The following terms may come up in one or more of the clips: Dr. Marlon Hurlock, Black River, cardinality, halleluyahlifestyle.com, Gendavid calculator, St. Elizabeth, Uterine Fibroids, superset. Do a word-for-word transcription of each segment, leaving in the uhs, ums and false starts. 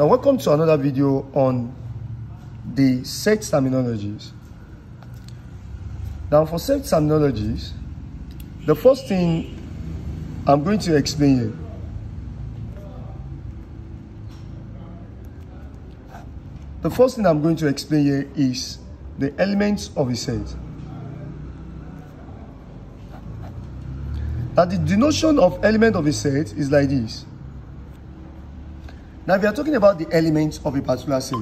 Now welcome to another video on the set terminologies. Now for set terminologies, the first thing I'm going to explain here the first thing I'm going to explain here is the elements of a set. Now the denotation of element of a set is like this. Now we are talking about the elements of a particular set.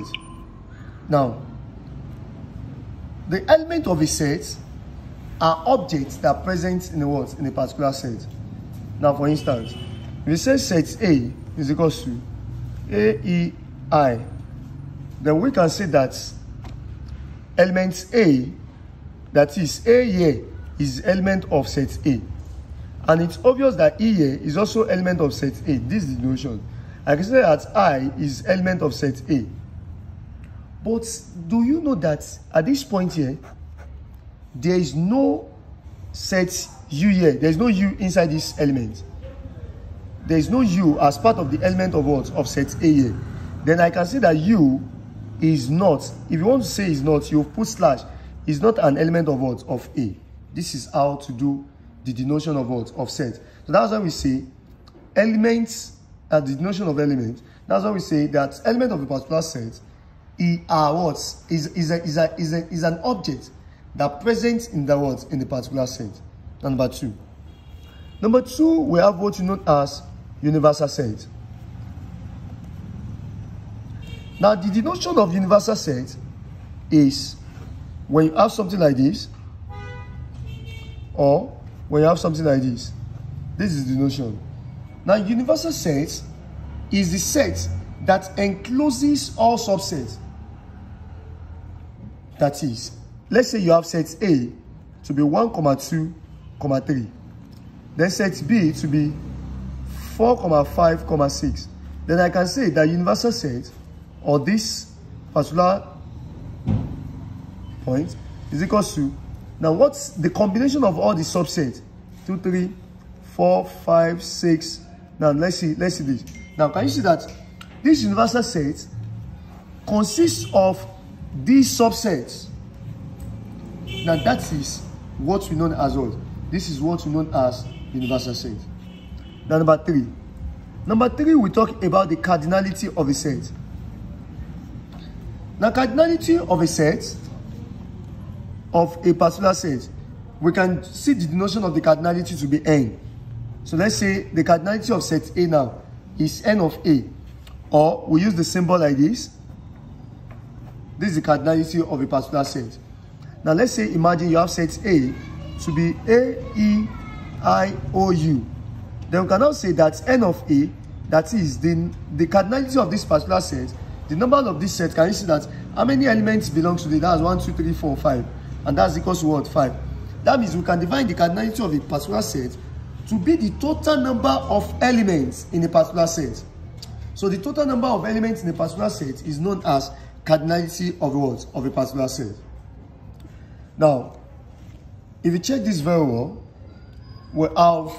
Now, the element of a set are objects that are present in the world in a particular set. Now, for instance, if we say set A is equal to A E I, then we can say that element A, that is A here, is element of set A. And it's obvious that E here is also element of set A. This is the notion. I can say that I is element of set A. But do you know that at this point here, there is no set U here. There is no U inside this element. There is no U as part of the element of what? Of set A here. Then I can say that U is not. If you want to say is not, you put slash. Is not an element of what? Of A. This is how to do the denotation of what? Of set. So that's why we say elements. At the notion of element, that's why we say that element of a particular set is are what is is a, is a, is, a, is an object that present in the world in the particular set. Number two, number two, we have what you know as universal set. Now, the denotation of universal set is when you have something like this, or when you have something like this. This is the notion. Now, universal set is the set that encloses all subsets. That is, let's say you have set A to be one, two, three. Then set B to be four, five, six. Then I can say that universal set, or this particular point, is equal to, now what's the combination of all the subsets? two, three, four, five, six. Now let's see, let's see this. Now can you see that this universal set consists of these subsets? Now that is what we know as what? This is what we know as universal set. Now number three. Number three, we talk about the cardinality of a set. Now cardinality of a set, of a particular set, we can see the notion of the cardinality to be N. So let's say the cardinality of set A now is N of A. Or we use the symbol like this. This is the cardinality of a particular set. Now let's say, imagine you have set A to be A, E, I, O, U. Then we can now say that N of A, that is the, the cardinality of this particular set, the number of this set, can you see that? How many elements belong to it? That's one, two, three, four, five. And that's equal to what? five. That means we can define the cardinality of a particular set to be the total number of elements in a particular set. So the total number of elements in a particular set is known as cardinality of what? Of a particular set. Now, if you check this very well, we have,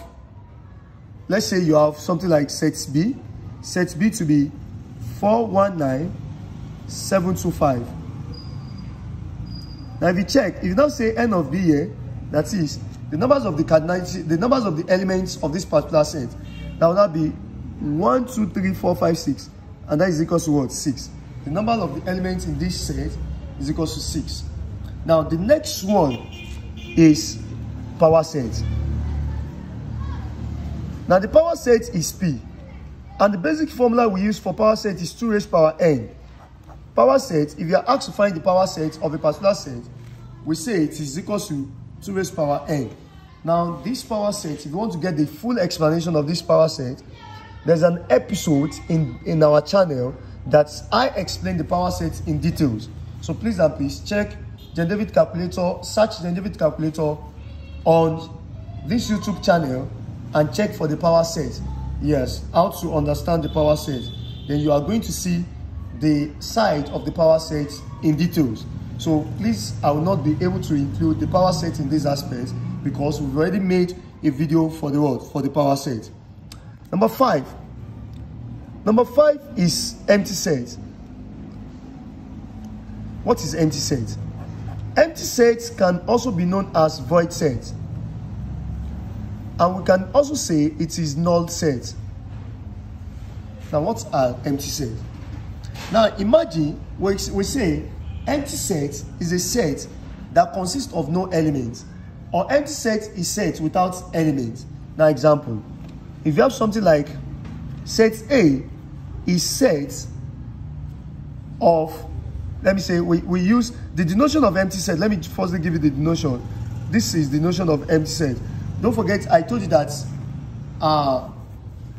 let's say you have something like set B, set B to be four, one, nine, seven, two, five. Now if you check, if you now say N of B here, that is, the numbers of the cardinality, the numbers of the elements of this particular set, that will now be one, two, three, four, five, six. And that is equal to what? six. The number of the elements in this set is equal to six. Now, the next one is power set. Now, the power set is P. And the basic formula we use for power set is two raised to the power N. Power set, if you are asked to find the power set of a particular set, we say it is equal to two raised to the power N. Now, this power set, if you want to get the full explanation of this power set, there's an episode in, in our channel that I explain the power set in details. So please and please check Gendavid calculator, search Gendavid calculator on this YouTube channel and check for the power set. Yes, how to understand the power set. Then you are going to see the side of the power set in details. So please, I will not be able to include the power set in this aspect because we've already made a video for the world for the power set. Number five. Number five is empty set. What is empty set? Empty sets can also be known as void set. And we can also say it is null set. Now, what are empty sets? Now, imagine we say empty set is a set that consists of no elements, or empty set is set without elements. Now, example, if you have something like set A is set of, let me say, we, we use the denotion of empty set. Let me firstly give you the denotion. This is the notion of empty set. Don't forget, I told you that uh,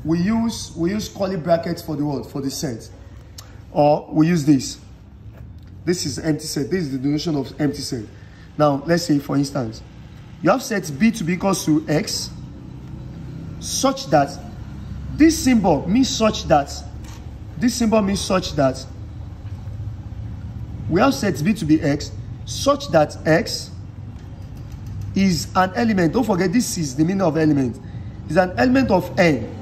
we use we use curly brackets for the word, for the set. Or we use this. This is empty set. This is the denotation of empty set. Now, let's say, for instance, you have set B to be equals to X, such that this symbol means such that, this symbol means such that, we have set B to be X, such that X is an element. Don't forget, this is the meaning of element. It's an element of N.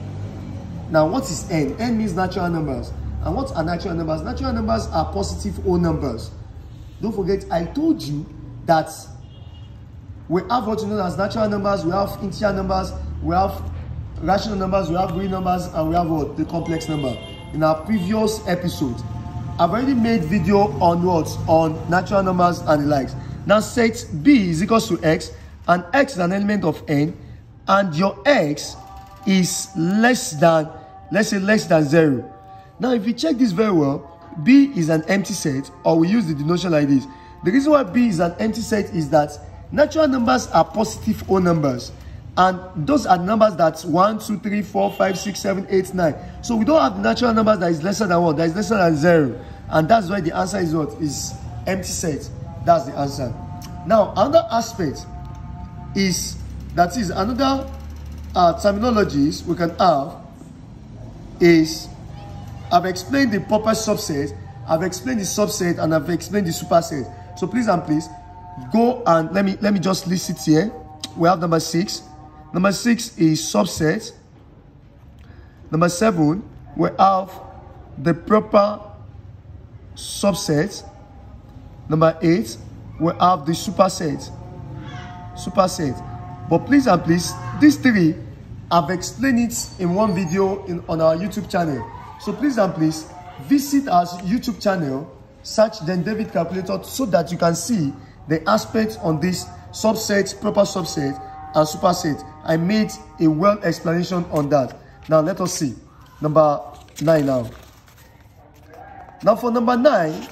Now, what is N? N means natural numbers. And what are natural numbers? Natural numbers are positive whole numbers. Don't forget, I told you that we have what you know as natural numbers, we have integer numbers, we have rational numbers, we have real numbers, and we have what? The complex number. In our previous episode, I've already made video on what? On natural numbers and the likes. Now, set B is equals to X, and X is an element of N, and your X is less than, let's say, less than zero. Now, if you check this very well, B is an empty set, or we use the denotation like this. The reason why B is an empty set is that natural numbers are positive whole numbers. And those are numbers that's one, two, three, four, five, six, seven, eight, nine. So we don't have natural numbers that is lesser than one, that is lesser than zero. And that's why the answer is what? Is empty set. That's the answer. Now, another aspect is, that is another uh, terminologies we can have is, I've explained the proper subset, I've explained the subset, and I've explained the superset. So please and please, go and let me let me just list it here. We have number six. Number six is subset. Number seven, we have the proper subset. Number eight, we have the superset. Superset. But please and please, these three, I've explained it in one video in, on our YouTube channel. So please and please visit our YouTube channel, search Gendavid calculator, so that you can see the aspects on this subset, proper subset, and superset. I made a well explanation on that. Now let us see number nine now. Now for number nine,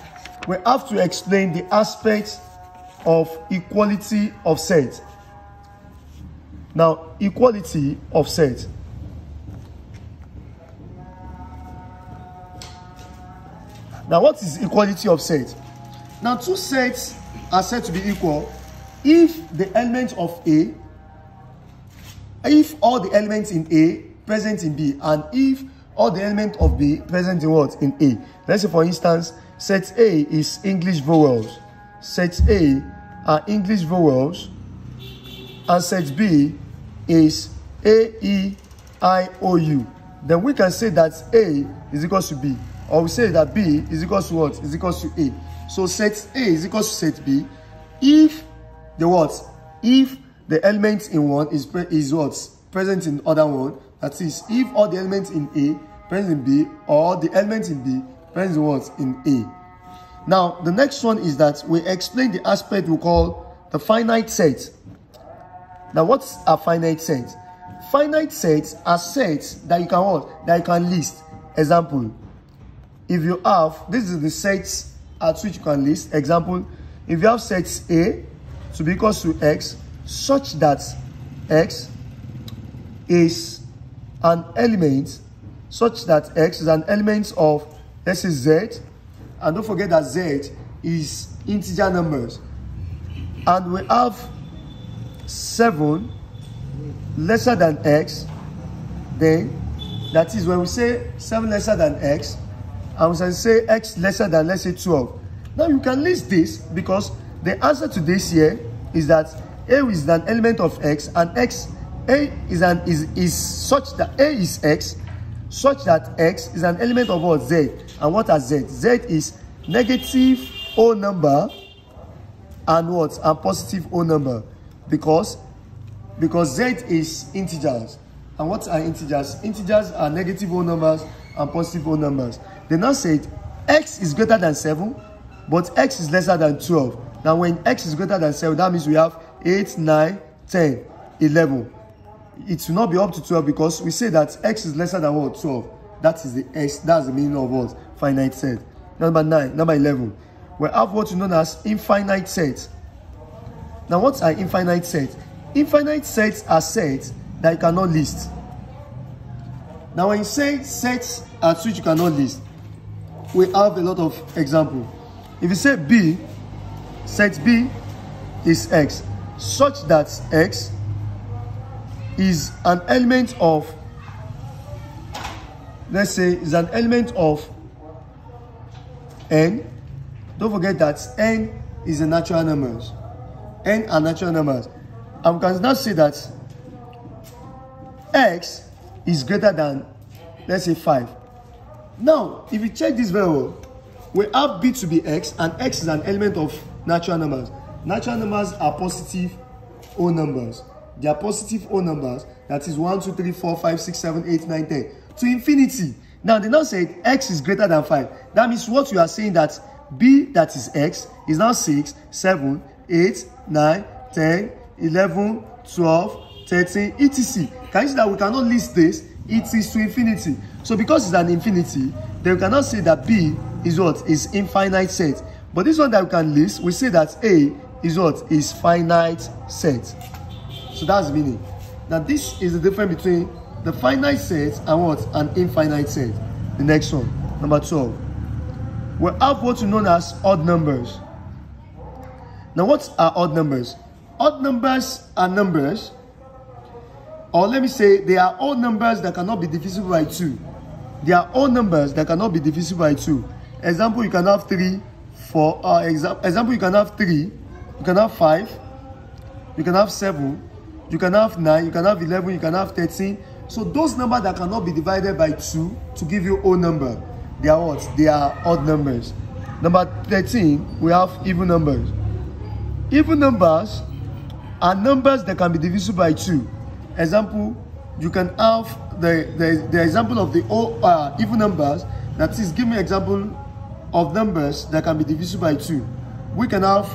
we have to explain the aspects of equality of set. Now equality of set. Now, what is equality of set? Now, two sets are said to be equal if the element of A, if all the elements in A present in B, and if all the elements of B present in what? In A. Let's say, for instance, set A is English vowels. Set A are English vowels, and set B is A, E, I, O, U. Then we can say that A is equal to B. Or we say that B is equal to what? Is equal to A. So set A is equal to set B if the what? If the element in one is pre is what? Present in other one. That is, if all the elements in A present in B, or the element in B present in what? In A. Now the next one is that we explain the aspect we call the finite set. Now what's a finite set? Finite sets are sets that you can what? That you can list. Example. If you have, this is the sets at which you can list. Example, if you have set A to be equal to X, such that X is an element, such that X is an element of, let's say, Z, and don't forget that Z is integer numbers. And we have seven lesser than X, then, that is when we say seven lesser than X, and we can say X lesser than, let's say, twelve. Now you can list this because the answer to this here is that A is an element of X, and X, A is an is is such that A is X, such that x is an element of what? Z. And what are z? Z is negative O number and what? And positive O number. Because, because z is integers. And what are integers? Integers are negative O numbers and positive O numbers. They now said x is greater than seven, but x is lesser than twelve. Now when x is greater than seven, that means we have eight, nine, ten, eleven. It will not be up to twelve because we say that x is lesser than what? twelve. That is the x, that's the meaning of what? Finite set. Number nine, number eleven. We have what you know as infinite sets. Now what are infinite sets? Infinite sets are sets that you cannot list. Now when you say sets at which you cannot list, we have a lot of examples. If you say B, set B is X, such that X is an element of, let's say, is an element of N. Don't forget that N is a natural number. N are natural numbers. And we can now say that X is greater than, let's say, five. Now, if you check this very well, we have B to be X, and X is an element of natural numbers. Natural numbers are positive O numbers. They are positive O numbers. That is one, two, three, four, five, six, seven, eight, nine, ten. To infinity. Now, they now say X is greater than five. That means what you are saying that B, that is X, is now six, seven, eight, nine, ten, eleven, twelve, thirteen, et cetera. Can you see that we cannot list this? It is to infinity. So because it's an infinity, then we cannot say that B is what? Is infinite set. But this one that we can list, we say that A is what? Is finite set. So that's the meaning. Now this is the difference between the finite set and what? An infinite set. The next one, number twelve. We have what is known as odd numbers. Now what are odd numbers? Odd numbers are numbers, or let me say, they are all numbers that cannot be divisible by two. They are all numbers that cannot be divisible by two. Example, you can have three, four. Uh, exa example, you can have three, you can have five, you can have seven, you can have nine, you can have eleven, you can have thirteen. So those numbers that cannot be divided by two to give you odd number, they are what? They are odd numbers. Number thirteen, we have even numbers. Even numbers are numbers that can be divisible by two. Example, you can have the, the, the example of the all, uh, even numbers. That is, give me an example of numbers that can be divisible by two. We can have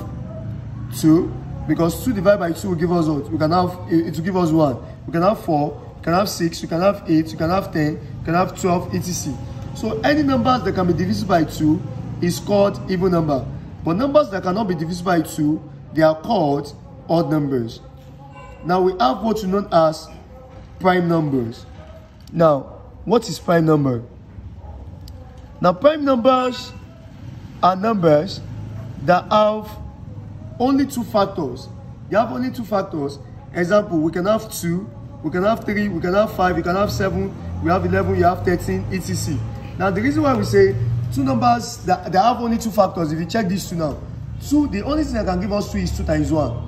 two, because two divided by two will give us what? We can have, it will give us one. We can have four, we can have six, we can have eight, we can have ten, we can have twelve, et cetera. So any numbers that can be divisible by two is called even number. But numbers that cannot be divisible by two, they are called odd numbers. Now we have what is known as prime numbers. Now, what is prime number? Now, prime numbers are numbers that have only two factors. They have only two factors. Example, we can have two, we can have three, we can have five, we can have seven, we have eleven, we have thirteen, et cetera. Now, the reason why we say two numbers that, that have only two factors, if you check these two now, two, the only thing that can give us two is two times one.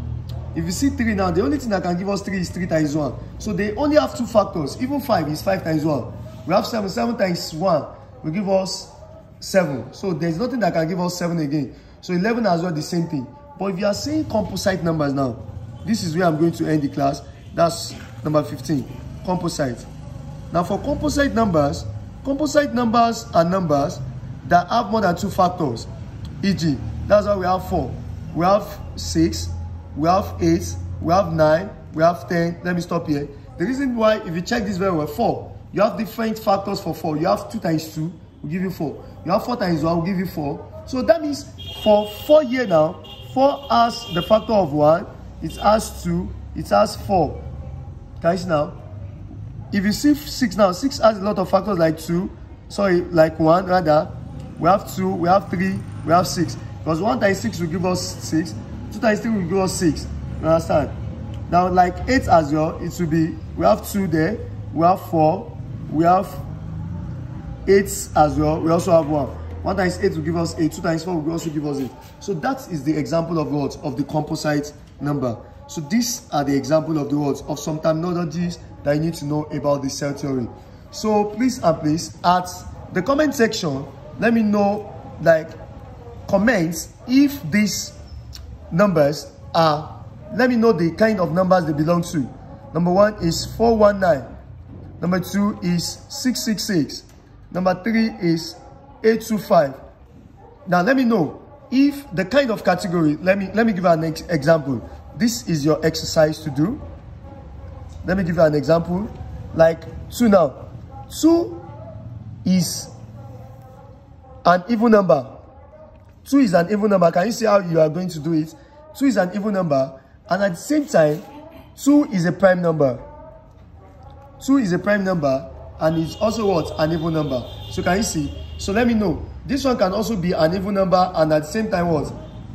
If you see three now, the only thing that can give us three is three times one. So they only have two factors. Even five is five times one. We have seven. seven times one will give us seven. So there's nothing that can give us seven again. So eleven as well, the same thing. But if you are seeing composite numbers now, this is where I'm going to end the class. That's number fifteen, composite. Now for composite numbers, composite numbers are numbers that have more than two factors. for example, that's why we have four. We have six. We have eight, we have nine, we have ten. Let me stop here. The reason why, if you check this very well, four, you have different factors for four. You have two times two, we'll give you four. You have four times one, we'll give you four. So that means for four here now, four has the factor of one, it has two, it has four. Guys, now, if you see six now, six has a lot of factors like two, sorry, like one rather. We have two, we have three, we have six. Because one times six will give us six. two times three will give us six. You understand? Now, like eight as well, it will be, we have two there, we have four, we have eight as well, we also have one. one times eight will give us eight, two times four will also give us eight. So that is the example of what? Of the composite number. So these are the example of the words, of some terminologies that you need to know about the cell theory. So please and please, at the comment section, let me know, like, comments if these numbers are, let me know the kind of numbers they belong to. Number one is four one nine. Number two is six six six. Number three is eight two five. Now let me know if the kind of category, let me let me give an ex example. This is your exercise to do. Let me give you an example. Like two now. Two is an even number. Two is an even number. Can you see how you are going to do it? Two is an even number, and at the same time, two is a prime number. Two is a prime number, and it's also what? An even number. So can you see? So let me know. This one can also be an even number, and at the same time what?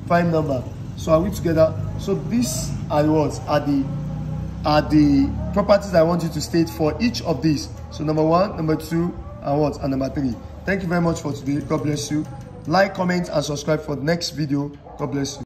Prime number. So are we together? So these are what? Are the are the properties I want you to state for each of these. So number one, number two, and what? And number three. Thank you very much for today. God bless you. Like, comment, and subscribe for the next video. God bless you.